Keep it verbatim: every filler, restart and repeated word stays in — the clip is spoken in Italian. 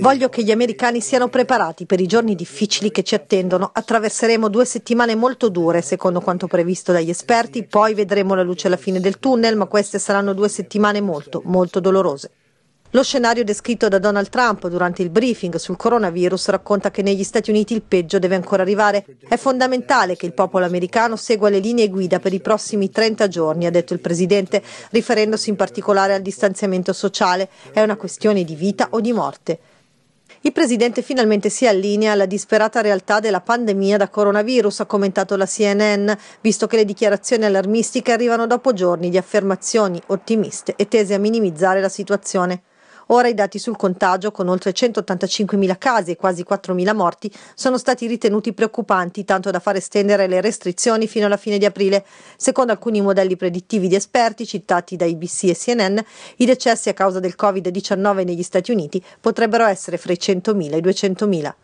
Voglio che gli americani siano preparati per i giorni difficili che ci attendono. Attraverseremo due settimane molto dure, secondo quanto previsto dagli esperti. Poi vedremo la luce alla fine del tunnel, ma queste saranno due settimane molto, molto dolorose. Lo scenario descritto da Donald Trump durante il briefing sul coronavirus racconta che negli Stati Uniti il peggio deve ancora arrivare. È fondamentale che il popolo americano segua le linee guida per i prossimi trenta giorni, ha detto il presidente, riferendosi in particolare al distanziamento sociale. È una questione di vita o di morte. Il presidente finalmente si allinea alla disperata realtà della pandemia da coronavirus, ha commentato la C N N, visto che le dichiarazioni allarmistiche arrivano dopo giorni di affermazioni ottimiste e tese a minimizzare la situazione. Ora i dati sul contagio, con oltre centottantacinquemila casi e quasi quattromila morti, sono stati ritenuti preoccupanti, tanto da far estendere le restrizioni fino alla fine di aprile. Secondo alcuni modelli predittivi di esperti, citati da A B C e C N N, i decessi a causa del covid diciannove negli Stati Uniti potrebbero essere fra i centomila e i duecentomila.